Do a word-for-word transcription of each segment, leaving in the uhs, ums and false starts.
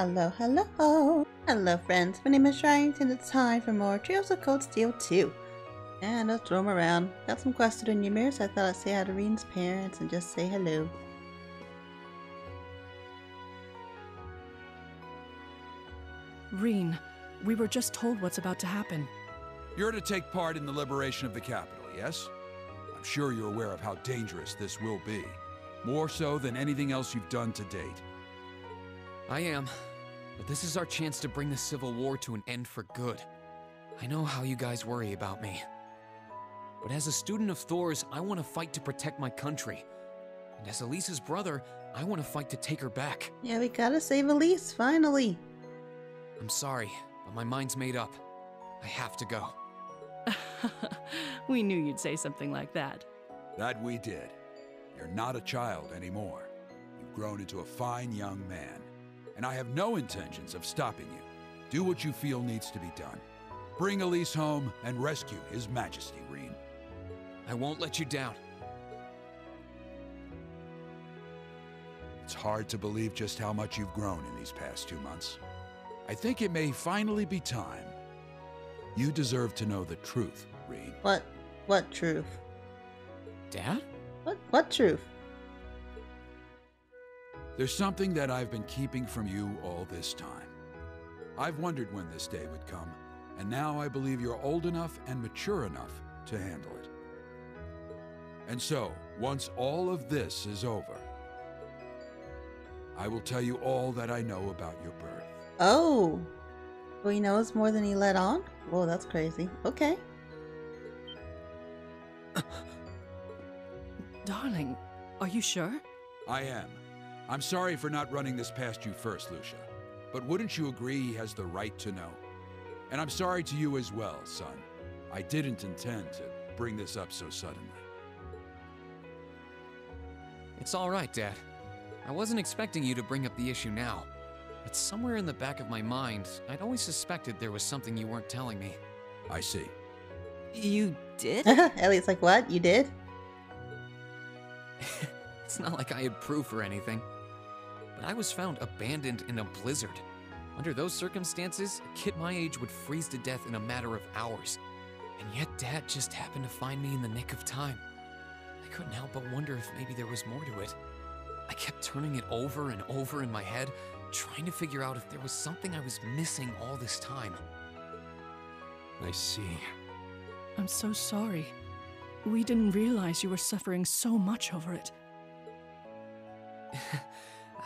Hello, hello! Hello friends, my name is Rean and it's time for more Trials of Cold Steel two. And let's roam around. Got some quests to do in Ymir, so I thought I'd say hi to Rean's parents and just say hello. Rean, we were just told what's about to happen. You're to take part in the liberation of the capital, yes? I'm sure you're aware of how dangerous this will be. More so than anything else you've done to date. I am, but this is our chance to bring the Civil War to an end for good. I know how you guys worry about me, but as a student of Thor's, I want to fight to protect my country, and as Elise's brother, I want to fight to take her back. Yeah, we gotta save Elise, finally. I'm sorry, but my mind's made up. I have to go. We knew you'd say something like that. That we did. You're not a child anymore. You've grown into a fine young man. And I have no intentions of stopping you. Do what you feel needs to be done. Bring Elise home and rescue His Majesty, Rean. I won't let you down. It's hard to believe just how much you've grown in these past two months. I think it may finally be time. You deserve to know the truth, Rean. What? What truth? Dad? What? What truth? There's something that I've been keeping from you all this time. I've wondered when this day would come, and now I believe you're old enough and mature enough to handle it. And so, once all of this is over, I will tell you all that I know about your birth. Oh, well, he knows more than he let on? Whoa, that's crazy. Okay. Darling, are you sure? I am. I'm sorry for not running this past you first, Lucia, but wouldn't you agree he has the right to know? And I'm sorry to you as well, son. I didn't intend to bring this up so suddenly. It's all right, Dad. I wasn't expecting you to bring up the issue now, but somewhere in the back of my mind, I'd always suspected there was something you weren't telling me. I see. You did? Elliot's like, what? You did? It's not like I had proof or anything. But I was found abandoned in a blizzard. Under those circumstances, a kid my age would freeze to death in a matter of hours. And yet Dad just happened to find me in the nick of time. I couldn't help but wonder if maybe there was more to it. I kept turning it over and over in my head, trying to figure out if there was something I was missing all this time. I see. I'm so sorry. We didn't realize you were suffering so much over it.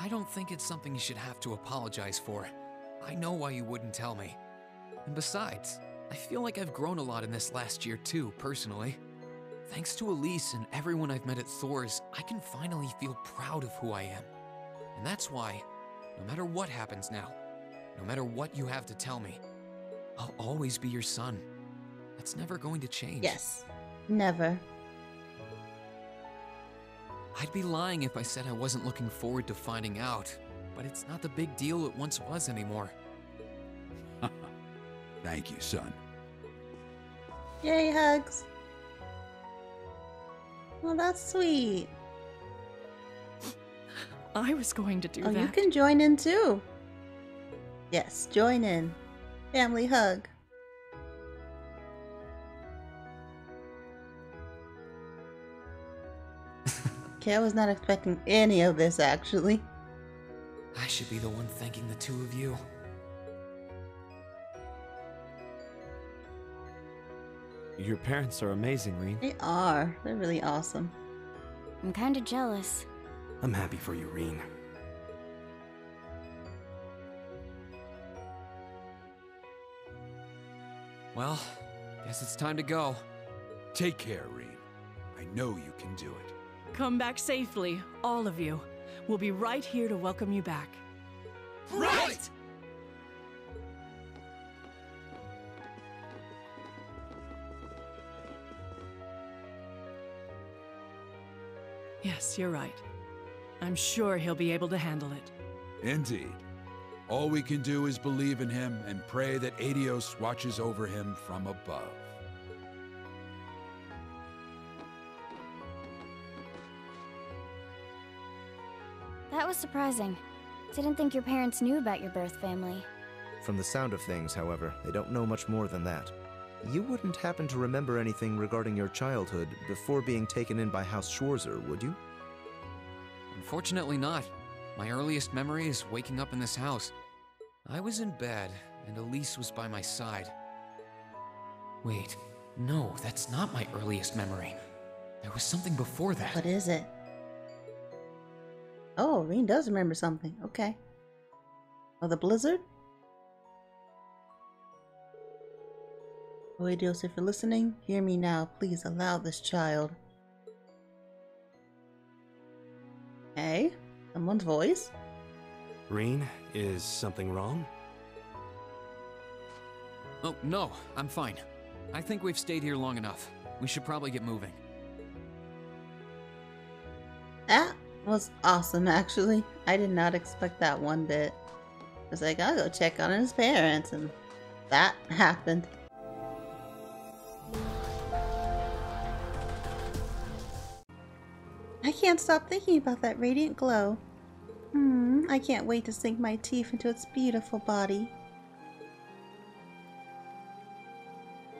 I don't think it's something you should have to apologize for. I know why you wouldn't tell me. And besides, I feel like I've grown a lot in this last year too, personally. Thanks to Elise and everyone I've met at Thor's, I can finally feel proud of who I am. And that's why, no matter what happens now, no matter what you have to tell me, I'll always be your son. That's never going to change. Yes, never. I'd be lying if I said I wasn't looking forward to finding out, but it's not the big deal it once was anymore. Thank you, son. Yay, hugs. Well, that's sweet. I was going to do oh, that. You can join in too. Yes, join in. Family hug. Okay, I was not expecting any of this, actually. I should be the one thanking the two of you. Your parents are amazing, Rean. They are. They're really awesome. I'm kind of jealous. I'm happy for you, Rean. Well, guess it's time to go. Take care, Rean. I know you can do it. Come back safely, all of you. We'll be right here to welcome you back. Right! Yes, you're right. I'm sure he'll be able to handle it. Indeed. All we can do is believe in him and pray that Aidios watches over him from above. That was surprising. Didn't think your parents knew about your birth family. From the sound of things, however, they don't know much more than that. You wouldn't happen to remember anything regarding your childhood before being taken in by House Schwarzer, would you? Unfortunately not. My earliest memory is waking up in this house. I was in bed, and Elise was by my side. Wait, no, that's not my earliest memory. There was something before that. What is it? Oh, Rean does remember something. Okay. Oh, the blizzard? Oh, Aidios, if you're listening, hear me now. Please allow this child. Hey, someone's voice. Rean, is something wrong? Oh, no, I'm fine. I think we've stayed here long enough. We should probably get moving. That was awesome, actually. I did not expect that one bit. I was like, I'll go check on his parents, and that happened. I can't stop thinking about that radiant glow. Hmm, I can't wait to sink my teeth into its beautiful body.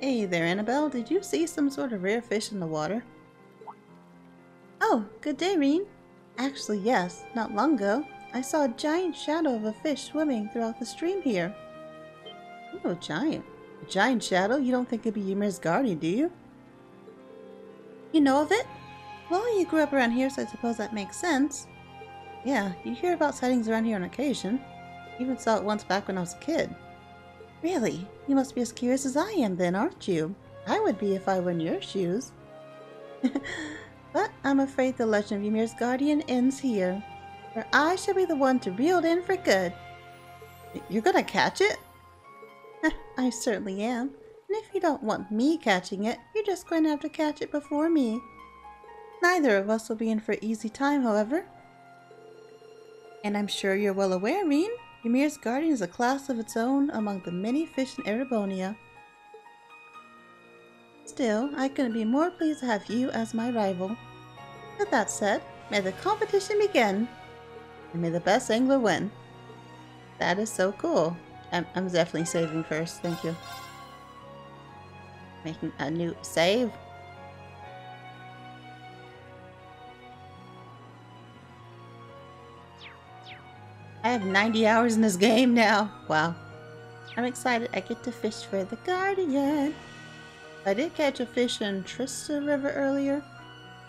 Hey there, Annabelle. Did you see some sort of rare fish in the water? Oh, good day, Rean. Actually, yes. Not long ago, I saw a giant shadow of a fish swimming throughout the stream here. Ooh, a giant. A giant shadow? You don't think it'd be Ymir's Guardian, do you? You know of it? Well, you grew up around here, so I suppose that makes sense. Yeah, you hear about sightings around here on occasion. Even saw it once back when I was a kid. Really? You must be as curious as I am then, aren't you? I would be if I were in your shoes. But I'm afraid the legend of Ymir's Guardian ends here, for I shall be the one to reel it in for good. You're gonna catch it? I certainly am. And if you don't want me catching it, you're just going to have to catch it before me. Neither of us will be in for easy time, however. And I'm sure you're well aware, Rean, Ymir's Guardian is a class of its own among the many fish in Erebonia. Still, I couldn't be more pleased to have you as my rival. With that said, may the competition begin, and may the best angler win. That is so cool. I'm, I'm definitely saving first, thank you. Making a new save. I have ninety hours in this game now. Wow. I'm excited. I get to fish for the Guardian. I did catch a fish in Trista River earlier.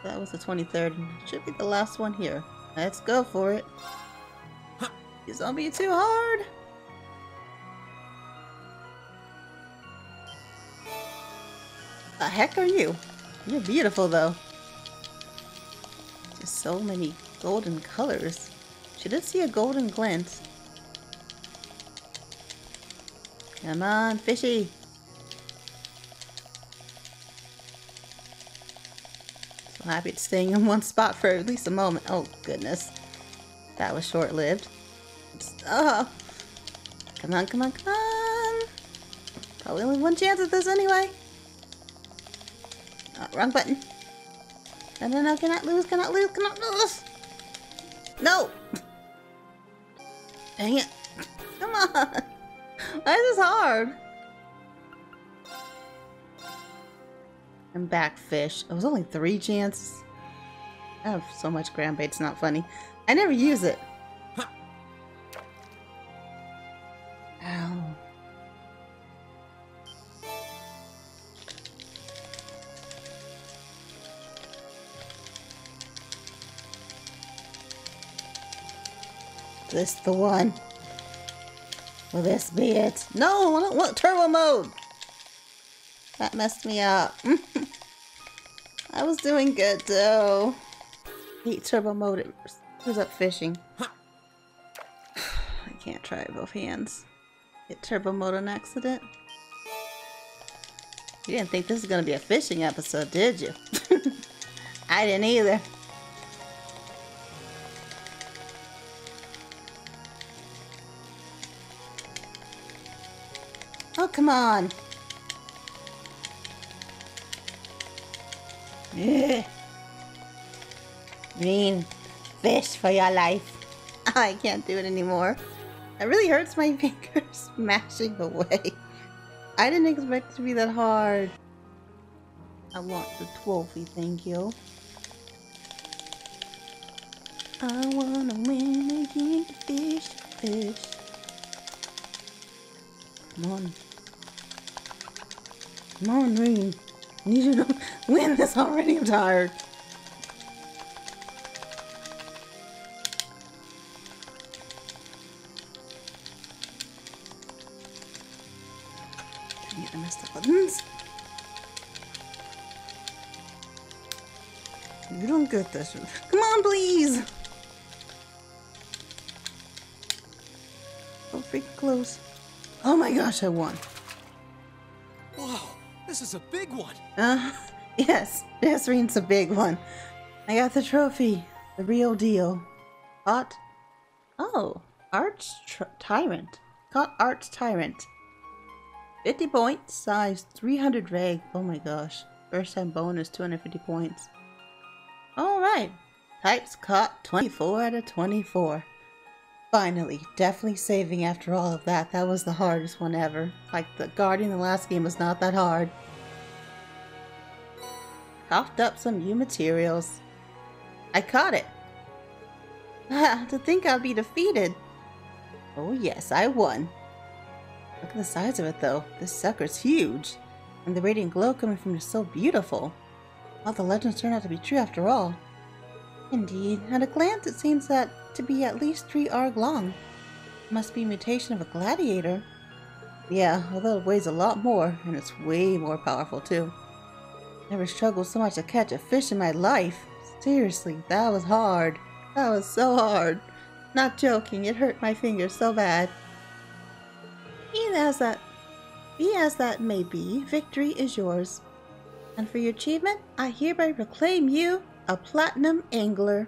That was the twenty-third. Should be the last one here. Let's go for it. Huh. It's gonna be too hard. The heck are you? You're beautiful though. There's so many golden colors. She did see a golden glint. Come on, fishy. So happy it's staying in one spot for at least a moment. Oh, goodness. That was short-lived. Oh. Come on, come on, come on. Probably only one chance at this anyway. Oh, wrong button. No, no, no, cannot lose, cannot lose, cannot lose. No! Dang it. Come on. Why is this hard? I'm back, fish. It was only three chances. I have so much ground bait, it's not funny. I never use it. Huh. Ow. This the one? Will this be it? No, I don't want turbo mode. That messed me up. I was doing good though. I hate turbo mode. It screws up fishing. Huh. I can't try it both hands. Hit turbo mode on accident. You didn't think this was gonna be a fishing episode, did you? I didn't either. Oh, come on. Ugh. Rean, fish for your life. I can't do it anymore. That really hurts my fingers smashing away. I didn't expect it to be that hard. I want the trophy, thank you. I wanna win again, fish, fish. Come on. Come on, Rean. I need you to win this already, I'm tired. Dang it, I missed the buttons. You don't get this. Come on, please! So freaking close. Oh my gosh, I won. Whoa, this is a big one. Uh, yes, this ring's a big one. I got the trophy. The real deal. Caught. Oh, Arch Tyrant. Caught Arch Tyrant. fifty points, size three hundred reg. Oh my gosh. First time bonus, two hundred fifty points. Alright, types caught twenty-four out of twenty-four. Finally, definitely saving after all of that. That was the hardest one ever. Like, the Guardian in the last game was not that hard. Coughed up some new materials. I caught it. To think I'd be defeated. Oh yes, I won. Look at the size of it though. This sucker's huge. And the radiant glow coming from it is so beautiful. All the legends turned out to be true after all. Indeed, at a glance it seems that to be at least three arg long. It must be a mutation of a gladiator. Yeah, although it weighs a lot more, and it's way more powerful too. Never struggled so much to catch a fish in my life. Seriously, that was hard. That was so hard. Not joking, it hurt my fingers so bad. Even as that, be as that may be, victory is yours. And for your achievement, I hereby proclaim you a Platinum Angler.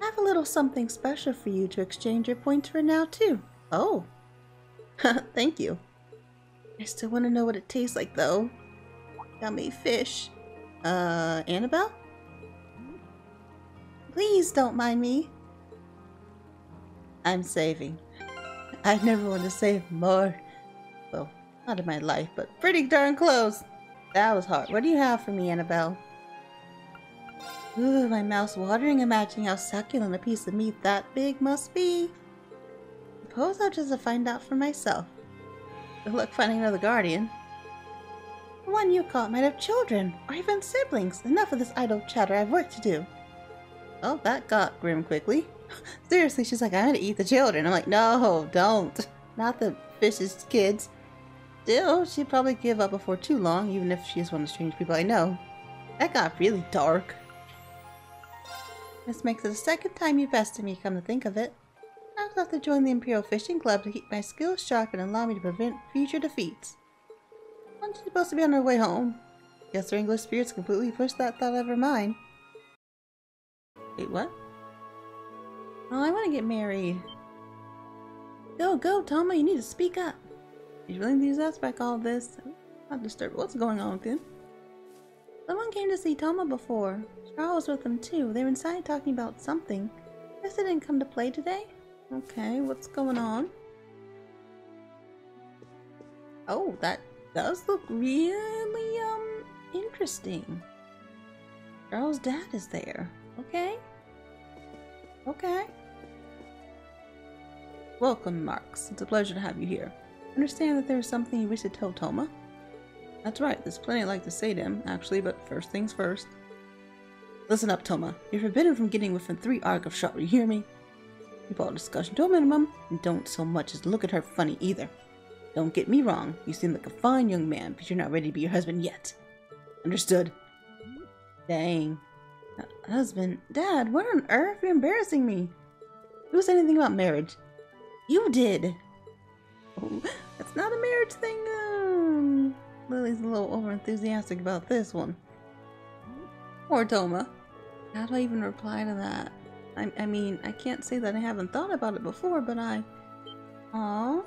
I have a little something special for you to exchange your points for now, too. Oh. Thank you. I still want to know what it tastes like, though. Got me fish. Uh, Annabelle? Please don't mind me. I'm saving. I never want to save more. Well, not in my life, but pretty darn close. That was hard. What do you have for me, Annabelle? Ooh, my mouth's watering, imagining how succulent a piece of meat that big must be. Suppose I'll just find out for myself. Good luck finding another guardian. The one you caught might have children, or even siblings. Enough of this idle chatter, I have work to do. Oh, that got grim quickly. Seriously, she's like, I'm gonna eat the children. I'm like, no, don't. Not the fish's kids. Still, she'd probably give up before too long, even if she is one of the strange people I know. That got really dark. This makes it the second time you bested me, come to think of it. I'll have to join the Imperial Fishing Club to keep my skills sharp and allow me to prevent future defeats. Aren't you supposed to be on our way home? Guess her English spirits completely pushed that thought out of her mind. Wait, what? Oh, I want to get married. Go, go, Toma, you need to speak up. You really need to aspect all this. I'm not disturbed. What's going on with him? Someone came to see Toma before. Charles was with them too. They were inside talking about something. Guess they didn't come to play today? Okay, what's going on? Oh, that does look really, um, interesting. Charles' dad is there. Okay. Okay. Welcome, Marks. It's a pleasure to have you here. Understand that there is something you wish to tell Toma? That's right, there's plenty I'd like to say to him, actually, but first things first. Listen up, Toma. You're forbidden from getting within three arc of Shar, you hear me? Keep all discussion to a minimum, and don't so much as look at her funny either. Don't get me wrong, you seem like a fine young man, but you're not ready to be your husband yet. Understood? Dang. Not husband? Dad, what on earth? You're embarrassing me. Who said anything about marriage? You did! Oh, that's not a marriage thing. Um, Lily's a little over-enthusiastic about this one. Poor Toma. How do I even reply to that? I, I mean, I can't say that I haven't thought about it before, but I... Aww.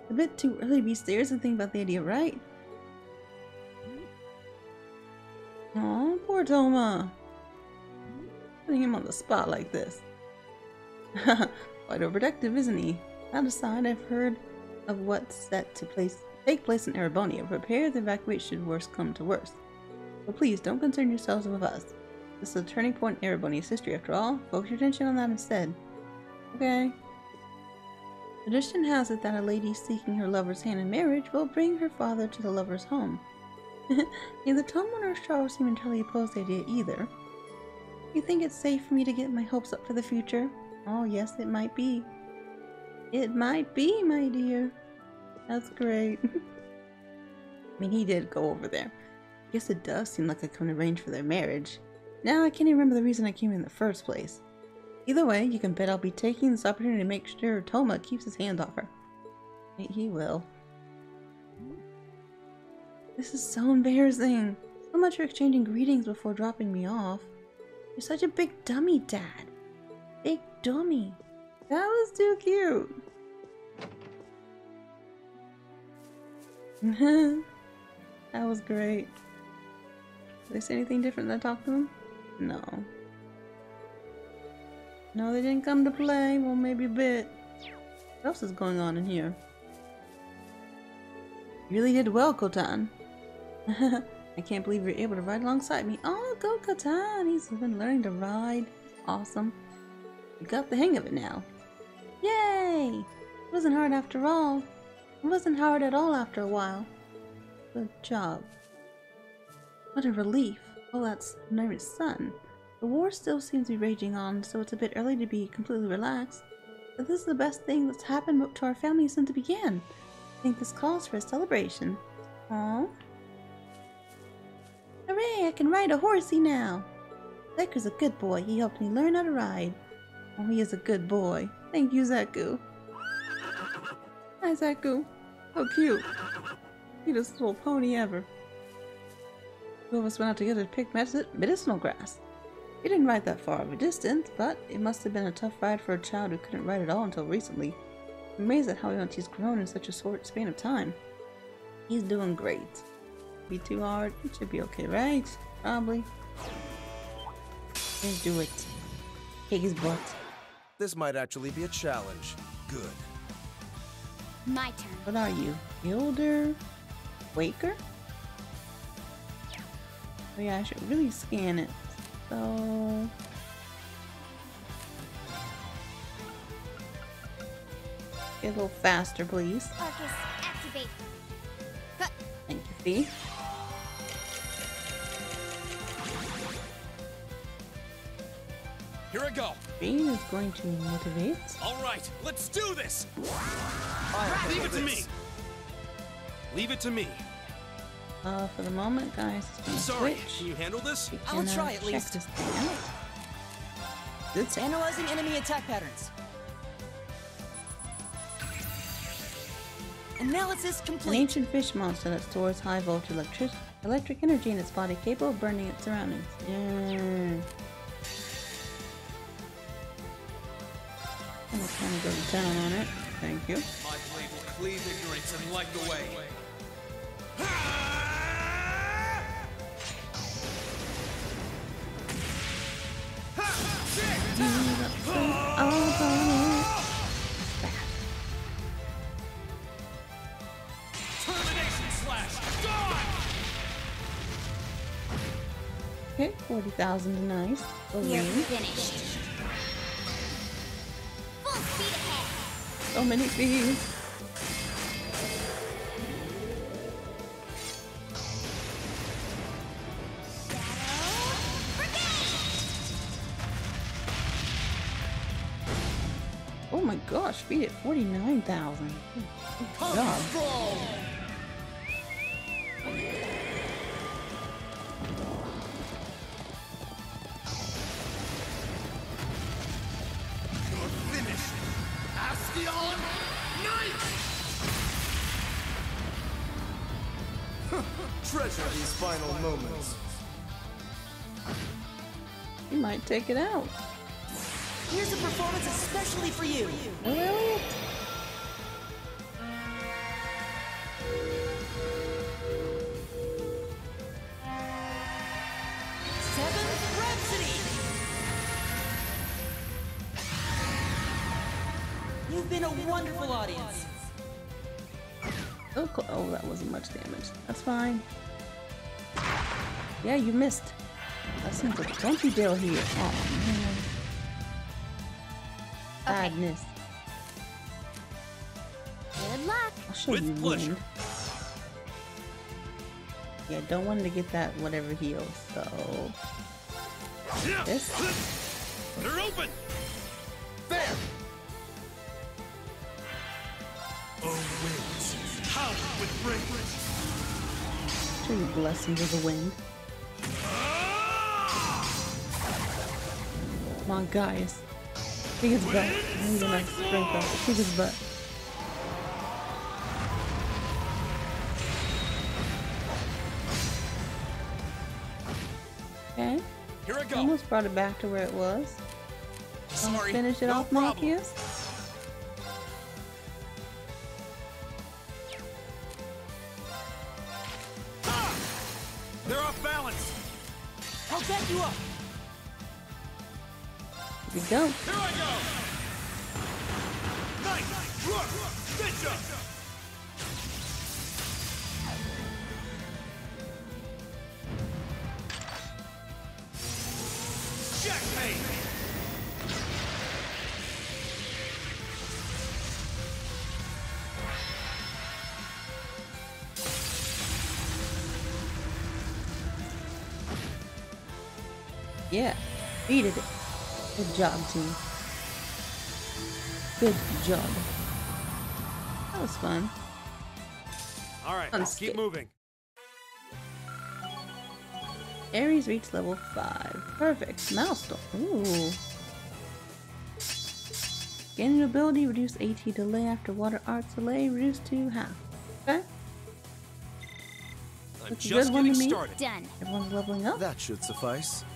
It's a bit too early to be serious and think about the idea, right? Aww, poor Toma. Putting him on the spot like this. Quite overprotective, isn't he? Out of sight, I've heard of what's set to place, take place in Erebonia. Prepare to evacuate should worse come to worse. But please, don't concern yourselves with us. This is a turning point in Erebonia's history, after all. Focus your attention on that instead. Okay. Tradition has it that a lady seeking her lover's hand in marriage will bring her father to the lover's home. Neither Toma nor Charles seem entirely opposed to the idea either. You think it's safe for me to get my hopes up for the future? Oh yes, it might be. It might be, my dear. That's great. I mean, he did go over there. I guess it does seem like I couldn't arrange for their marriage. Now I can't even remember the reason I came here in the first place. Either way, you can bet I'll be taking this opportunity to make sure Toma keeps his hand off her. He will. This is so embarrassing. So much for exchanging greetings before dropping me off. You're such a big dummy, Dad. Big dummy. That was too cute. That was great. Did they say anything different when I talked to them? No. No, they didn't come to play. Well, maybe a bit. What else is going on in here? You really did well, Kotan. I can't believe you're able to ride alongside me. Oh, go Kotan. He's been learning to ride. Awesome. You got the hang of it now. Yay! It wasn't hard after all. It wasn't hard at all after a while. Good job. What a relief. Well, that's nervous son. The war still seems to be raging on, so it's a bit early to be completely relaxed. But this is the best thing that's happened to our family since it began. I think this calls for a celebration. Aww. Hooray! I can ride a horsey now! Zeku's a good boy. He helped me learn how to ride. Oh, he is a good boy. Thank you, Zeku. Hi, Zeku. How cute. Cutest little pony ever. Two of us went out together to pick medicinal grass. We didn't ride that far of a distance, but it must have been a tough ride for a child who couldn't ride at all until recently. I'm amazed at how Auntie's grown in such a short span of time. He's doing great. Be too hard. It should be okay, right? Probably. Let's do it. Kick his butt. This might actually be a challenge. Good. My turn. What are you? Gilder? Waker? Oh yeah, I should really scan it. So get a little faster, please. Focus, activate. Cut. Thank you, Fee. Here I go. Fee is going to motivate. Alright, let's do this! Right, leave it to me! Leave it to me. Uh, for the moment, guys, I'm sorry. Switch. Can you handle this? Can, I'll uh, try at least. It's analyzing enemy attack patterns. Analysis complete. An ancient fish monster that stores high voltage electric electric energy in its body, capable of burning its surroundings. Yeah. I'm just trying to go down on it. Thank you. My blade will cleave ignorance and light the way. Termination slash gone. Okay, forty thousand, nice. You're finished. Full speed ahead. So many bees. Gosh, beat it, forty-nine thousand. Good job. You're finished. Astion, knife! Treasure these final moments. You might take it out. Here's a performance especially for you. Really? Seventh Rhapsody. been a wonderful audience. Oh, oh, that wasn't much damage. That's fine. Yeah, you missed. That seems like a bumpy deal here. Oh, man. Okay. I missed. Good luck. I'll show With you pleasure. One. Yeah, don't want to get that whatever heal, so... This? They're open! There! Oh, winds, powered with bravery! Sure you bless him with the wind. Come on, guys. Kick his butt. I need my strength up. Kick his butt. Okay. Here I go. Almost brought it back to where it was. Sorry, finish it no off, Marcus. Ah! They're off balance. I'll get you up. Here we go. Here I go. Nice. Look. Stitch up. Yeah, beated it. Good job, team. Good job. That was fun. All right, let's keep moving. Ares reached level five. Perfect. Milestone. Ooh. Gaining ability, reduce AT delay after water arts delay, reduce to half. Okay. I'm That's just a good one to me. Done. Everyone's leveling up. That should suffice.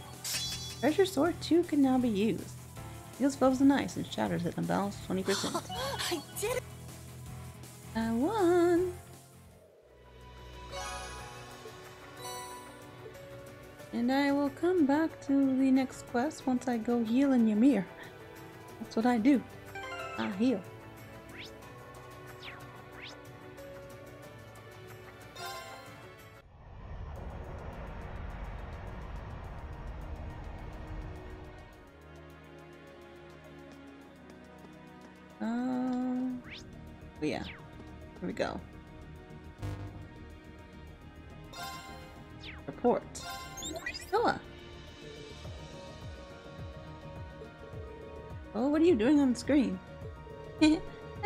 Treasure Sword two can now be used. Heals foes and ice and shatters it and balance twenty percent. I did it! I won! And I will come back to the next quest once I go heal in Ymir. That's what I do. I heal. But yeah, here we go. Report. Noah! Oh, what are you doing on the screen? I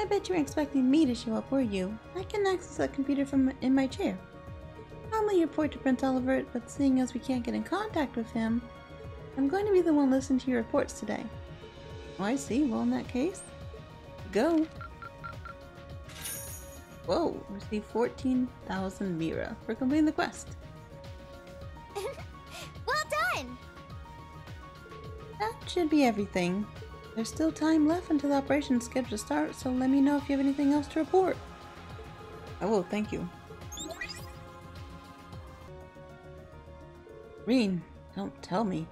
bet you were expecting me to show up, were you? I can access that computer from in my chair. Normally report to Prince Oliver, but seeing as we can't get in contact with him, I'm going to be the one listening to your reports today. Oh, I see. Well, in that case, go. Whoa, receive fourteen thousand Mira for completing the quest. Well done! That should be everything. There's still time left until the operation is scheduled to start, so let me know if you have anything else to report. I will, thank you. Rean, don't tell me. You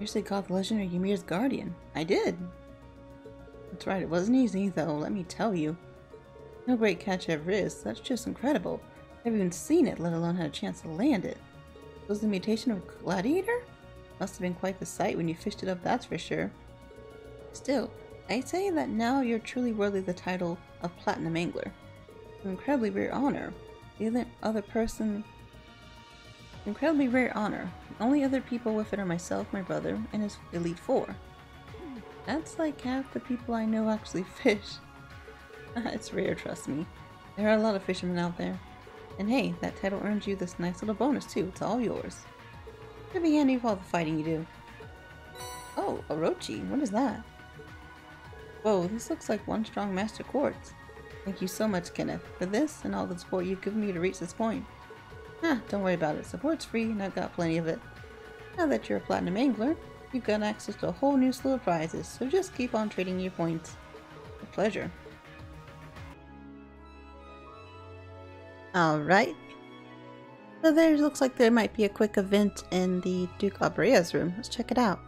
usually called the legendary Ymir's Guardian. I did! That's right, it wasn't easy though, let me tell you. No great catch ever is, that's just incredible. I haven't even seen it, let alone had a chance to land it. Was the mutation of a gladiator? Must have been quite the sight when you fished it up, that's for sure. Still, I say that now you're truly worthy the title of Platinum Angler. An incredibly rare honor. The other, other person... Incredibly rare honor. The only other people with it are myself, my brother, and his Elite Four. That's like half the people I know actually fish. It's rare, trust me. There are a lot of fishermen out there. And hey, that title earns you this nice little bonus too. It's all yours. Could be handy for all the fighting you do. Oh, Orochi, what is that? Whoa, this looks like one strong master quartz. Thank you so much, Kenneth, for this and all the support you've given me to reach this point. Ah, don't worry about it. Support's free and I've got plenty of it. Now that you're a Platinum Angler, you've got access to a whole new slew of prizes, so just keep on trading your points. With pleasure. Alright, so there looks like there might be a quick event in the Duke Albrea's room. Let's check it out.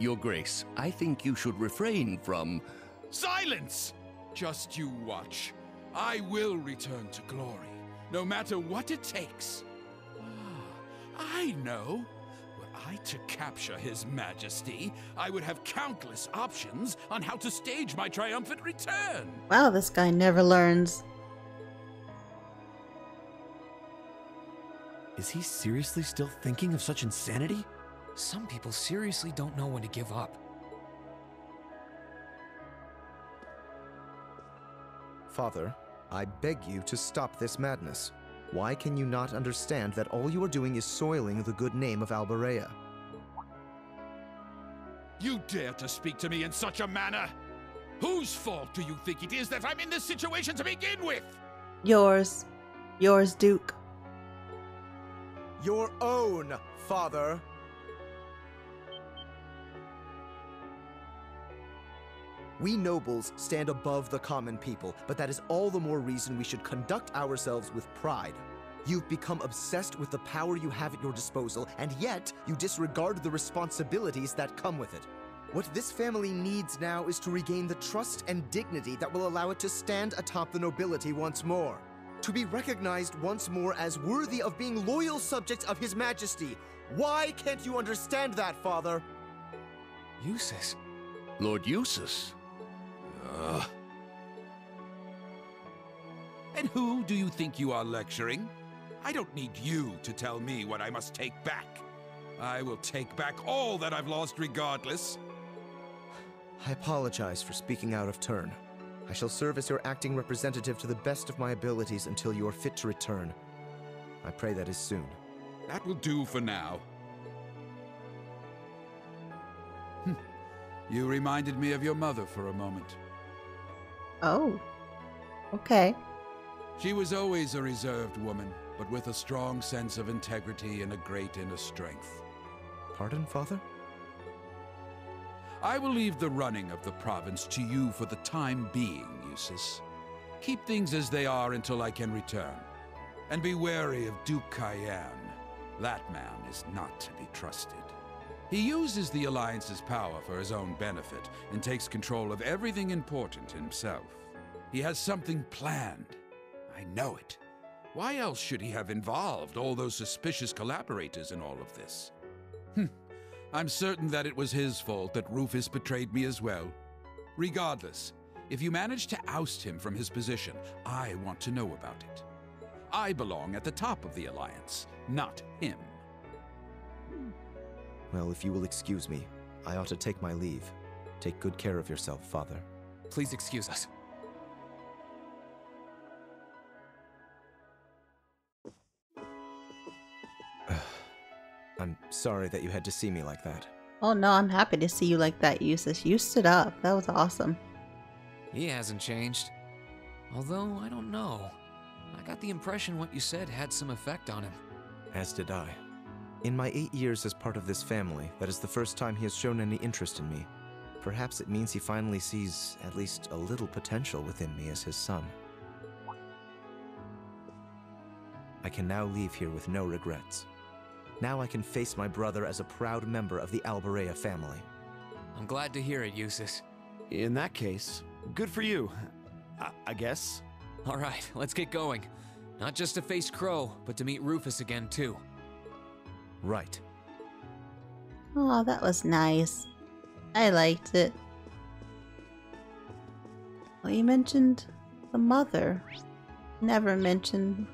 Your Grace, I think you should refrain from... Silence! Just you watch. I will return to glory, no matter what it takes. Ah, I know. Were I to capture His Majesty, I would have countless options on how to stage my triumphant return. Wow, this guy never learns. Is he seriously still thinking of such insanity? Some people seriously don't know when to give up. Father, I beg you to stop this madness. Why can you not understand that all you are doing is soiling the good name of Alberea? You dare to speak to me in such a manner? Whose fault do you think it is that I'm in this situation to begin with? Yours. Yours, Duke. Your own, Father. We nobles stand above the common people, but that is all the more reason we should conduct ourselves with pride. You've become obsessed with the power you have at your disposal, and yet you disregard the responsibilities that come with it. What this family needs now is to regain the trust and dignity that will allow it to stand atop the nobility once more. To be recognized once more as worthy of being loyal subjects of His Majesty. Why can't you understand that, Father? Jusis. Lord Jusis. Uh. And who do you think you are lecturing? I don't need you to tell me what I must take back. I will take back all that I've lost regardless. I apologize for speaking out of turn. I shall serve as your acting representative to the best of my abilities until you are fit to return. I pray that is soon. That will do for now. Hm. You reminded me of your mother for a moment. Oh. Okay. She was always a reserved woman, but with a strong sense of integrity and a great inner strength. Pardon, Father? I will leave the running of the province to you for the time being, Jusis. Keep things as they are until I can return. And be wary of Duke Cayenne. That man is not to be trusted. He uses the Alliance's power for his own benefit and takes control of everything important himself. He has something planned. I know it. Why else should he have involved all those suspicious collaborators in all of this? Hm. I'm certain that it was his fault that Rufus betrayed me as well. Regardless, if you manage to oust him from his position, I want to know about it. I belong at the top of the Alliance, not him. Well, if you will excuse me, I ought to take my leave. Take good care of yourself, Father. Please excuse us. I'm sorry that you had to see me like that. Oh no, I'm happy to see you like that, Jusis. You stood up. That was awesome. He hasn't changed. Although, I don't know. I got the impression what you said had some effect on him. As did I. In my eight years as part of this family, that is the first time he has shown any interest in me. Perhaps it means he finally sees at least a little potential within me as his son. I can now leave here with no regrets. Now I can face my brother as a proud member of the Alberea family. I'm glad to hear it, Jusis. In that case, good for you, I, I guess. All right, let's get going. Not just to face Crow, but to meet Rufus again, too. Right. Oh, that was nice. I liked it. Well, you mentioned the mother. Never mentioned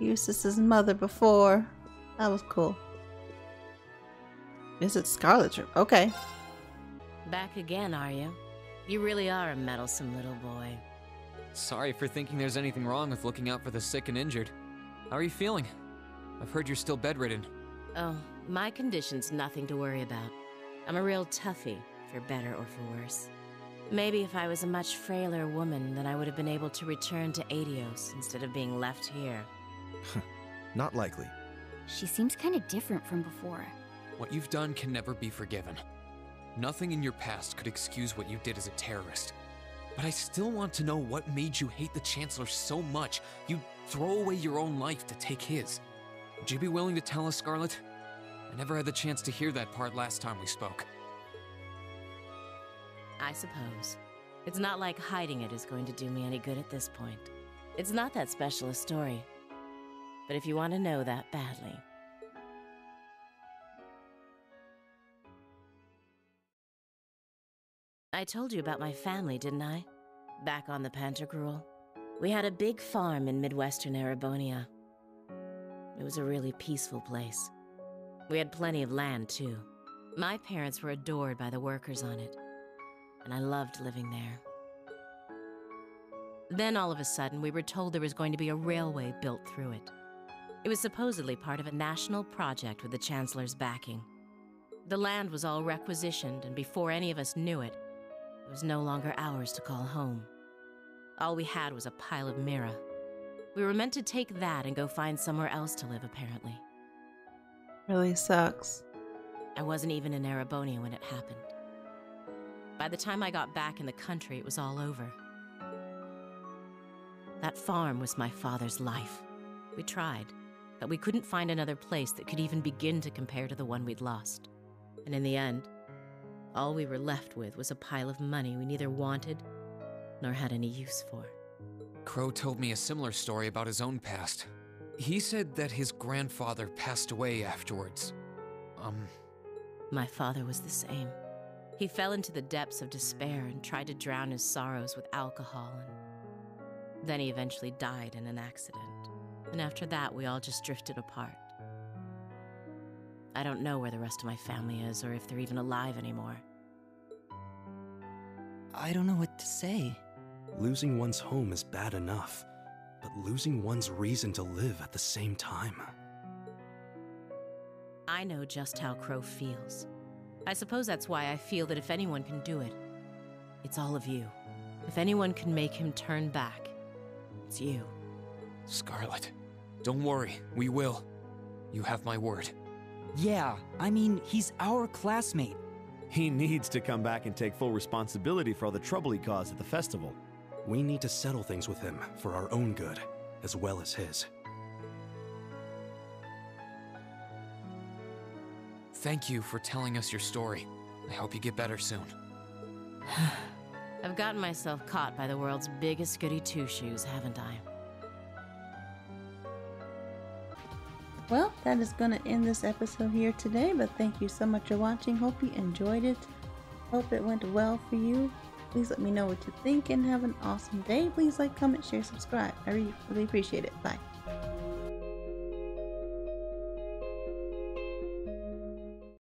Jusis' mother before. That was cool. Is it Scarlet? Okay. Back again, are you? You really are a meddlesome little boy. Sorry for thinking there's anything wrong with looking out for the sick and injured. How are you feeling? I've heard you're still bedridden. Oh, my condition's nothing to worry about. I'm a real toughie, for better or for worse. Maybe if I was a much frailer woman, then I would have been able to return to Aidios instead of being left here. Not likely. She seems kind of different from before. What you've done can never be forgiven. Nothing in your past could excuse what you did as a terrorist. But I still want to know what made you hate the Chancellor so much you'd throw away your own life to take his. Would you be willing to tell us, Scarlet? I never had the chance to hear that part last time we spoke. I suppose. It's not like hiding it is going to do me any good at this point. It's not that special a story. But if you want to know that badly... I told you about my family, didn't I? Back on the Pantagruel. We had a big farm in Midwestern Erebonia. It was a really peaceful place. We had plenty of land, too. My parents were adored by the workers on it, and I loved living there. Then all of a sudden, we were told there was going to be a railway built through it. It was supposedly part of a national project with the Chancellor's backing. The land was all requisitioned, and before any of us knew it, it was no longer ours to call home. All we had was a pile of Mira. We were meant to take that and go find somewhere else to live, apparently. Really sucks. I wasn't even in Erebonia when it happened. By the time I got back in the country, it was all over. That farm was my father's life. We tried, but we couldn't find another place that could even begin to compare to the one we'd lost. And in the end, all we were left with was a pile of money we neither wanted nor had any use for. Crow told me a similar story about his own past. He said that his grandfather passed away afterwards. Um... My father was the same. He fell into the depths of despair and tried to drown his sorrows with alcohol, and then he eventually died in an accident. And after that, we all just drifted apart. I don't know where the rest of my family is, or if they're even alive anymore. I don't know what to say. Losing one's home is bad enough, but losing one's reason to live at the same time. I know just how Crow feels. I suppose that's why I feel that if anyone can do it, it's all of you. If anyone can make him turn back, it's you. Scarlet, don't worry, we will. You have my word. Yeah, I mean, he's our classmate. He needs to come back and take full responsibility for all the trouble he caused at the festival. We need to settle things with him for our own good, as well as his. Thank you for telling us your story. I hope you get better soon. I've gotten myself caught by the world's biggest goody two-shoes, haven't I? Well, that is going to end this episode here today, but thank you so much for watching. Hope you enjoyed it. Hope it went well for you. Please let me know what you think and have an awesome day. Please like, comment, share, subscribe. I really, really appreciate it. Bye.